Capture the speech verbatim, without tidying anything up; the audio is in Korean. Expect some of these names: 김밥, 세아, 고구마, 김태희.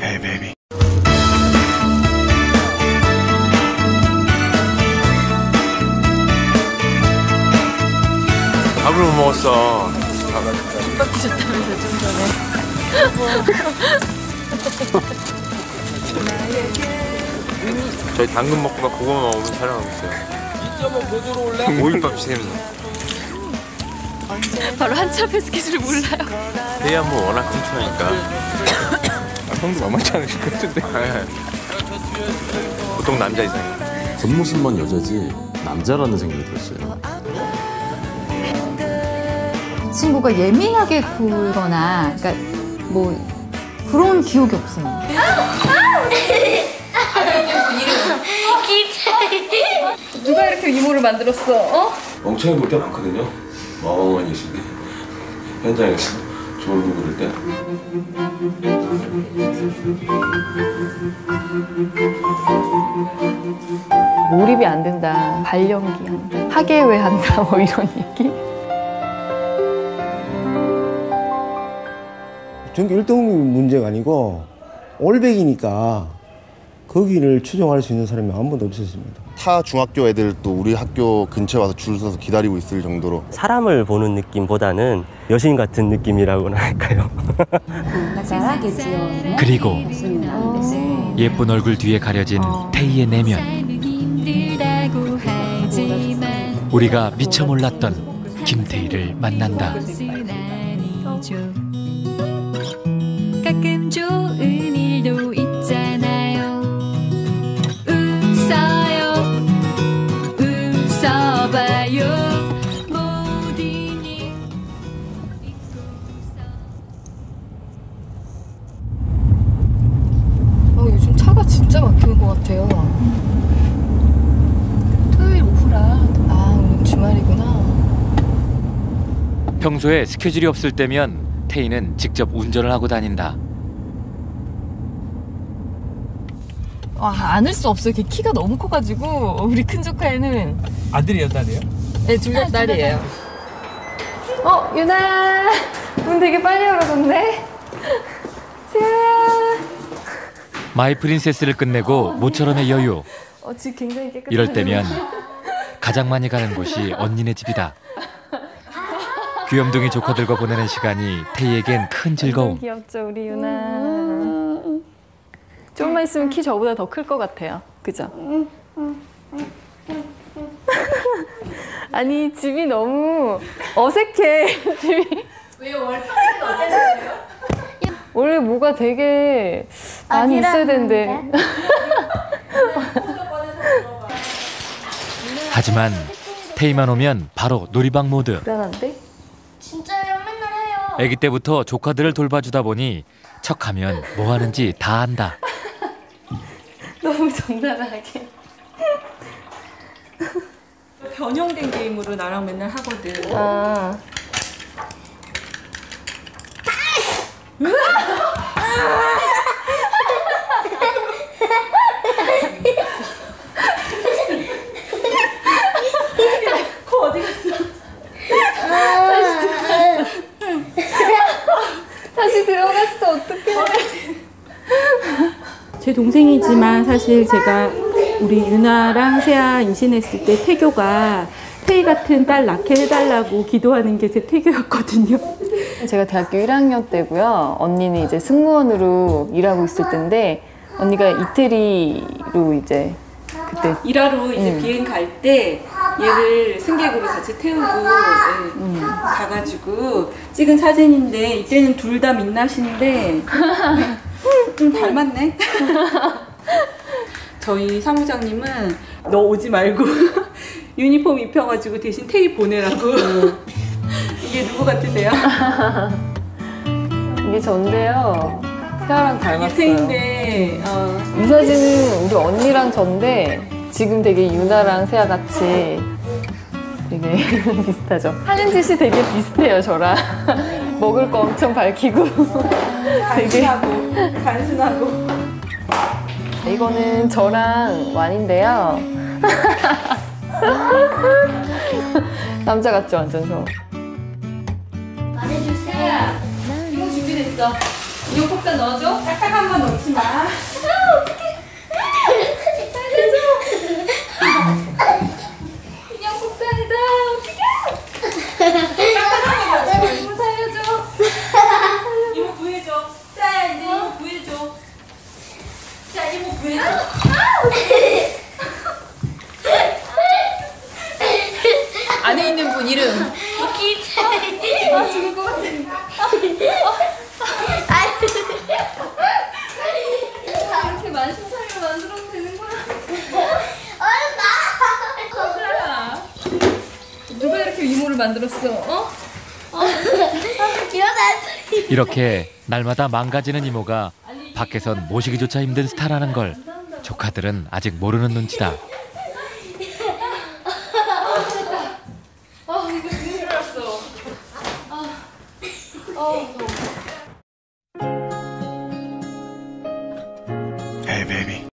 Hey, baby. 밥을 못 먹었어. 김밥 드셨다면서 좀 전에. 저희 당근 먹고가 고구마 먹으면 촬영하고 있어요. 이 점 오 고도로 올라. 모임밥 시냅니다. 바로 한참의 스케줄을 몰라요. 세아 뭐 워낙 훔쳐니까 형도 만만치 않으실 것 같은데. 보통 남자 이상해. 겉모습만 여자지 남자라는 생각이 들었어요. 친구가 예민하게 굴거나 그러니까 뭐 그런 기억이 없어요. 누가 이렇게 이모를 만들었어? 어? 멍청이 볼 때 많거든요. 어마어마한 일인데 현장에서 졸고 그럴 때 몰입이 안 된다, 발연기 한다, 하게 왜 한다 뭐 이런 얘기? 전교 일 등 문제가 아니고 올백이니까 거기를 추종할 수 있는 사람이 아무도 없었습니다. 타 중학교 애들도 우리 학교 근처에 와서 줄 서서 기다리고 있을 정도로 사람을 보는 느낌보다는 여신 같은 느낌이라고나 할까요? 그리고 예쁜 얼굴 뒤에 가려진 태희의 내면, 우리가 미처 몰랐던 김태희를 만난다. 가끔 좋은 일도 있잖아요. 웃어요, 웃어봐요. 모든 일 잊고 웃어. 어, 요즘 차가 진짜 막히는 것 같아요. 토요일 오후라. 아, 오늘 주말이구나. 평소에 스케줄이 없을 때면 태희는 직접 운전을 하고 다닌다. 와, 안을 수 없어요. 걔 키가 너무 커가지고. 우리 큰 조카에는 아들이에요, 딸이에요? 네, 둘 다 딸이에요. 어, 유나야, 문 되게 빨리 열어줬네. 세아야. 마이 프린세스를 끝내고 모처럼의 여유. 어, 집 굉장히 깨끗하네. 이럴 때면 가장 많이 가는 곳이 언니네 집이다. 귀염둥이 조카들과 보내는 시간이 태희에겐 큰 즐거움. 귀엽죠, 우리 유나. 음 조금만 있으면 키 저보다 더 클 것 같아요. 그죠? 음 음 음 음 아니, 집이 너무 어색해. 집이. 왜요? 월평생 어색해요? 원래 뭐가 되게 많이 있어야 된대. 하지만 태희만 오면 바로 놀이방 모드. 불안한데? 진짜요? 맨날 해요. 아기 때부터 조카들을 돌봐주다 보니 척하면 뭐 하는지 다 안다. 너무 정당하게. 변형된 게임으로 나랑 맨날 하거든. 아. 제 동생이지만 사실 제가 우리 유나랑 세아 임신했을 때 태교가 태희 같은 딸 낳게 해달라고 기도하는 게 제 태교였거든요. 제가 대학교 일 학년 때고요. 언니는 이제 승무원으로 일하고 있을 텐데 언니가 이태리로 이제 그때 일하러 이제 음. 비행 갈 때 얘를 승객으로 같이 태우고 네, 음. 가가지고 찍은 사진인데 이때는 둘 다 민낯인데 좀 닮았네. 저희 사무장님은 너 오지 말고 유니폼 입혀가지고 대신 태희 보내라고. 이게 누구 같으세요? 이게 전데요. 세아랑 닮았어요. 태인데 어. 이 사진은 우리 언니랑 전데 지금 되게 유나랑 세아 같이 되게 비슷하죠. 하는 짓이 되게 비슷해요, 저랑. 먹을 거 엄청 밝히고 되게 단순하고 단순하고. 이거는 저랑 와인인데요. 남자 같죠, 완전 저. 말해주세요. 있어. 인형폭탄 넣어줘. 딱딱한 건 넣지 마. 아, 어떡해. 살려줘. 인형폭탄이다. 어떡해. 딱딱한 거 넣어줘. 이모 살려줘. 이모 구해줘. 자, 이제 이모 구해줘. 자, 이모 구해줘. 아, 어떡해. 안에 있는 분 이름. 아, 죽을 것 같아. 이렇게 만신창이로 만들어도 되는 거야. 얼마? 누가 이렇게 이모를 만들었어? 어? 어? 이렇게 날마다 망가지는 이모가 밖에선 모시기조차 힘든 스타라는 걸 조카들은 아직 모르는 눈치다. Hey, baby.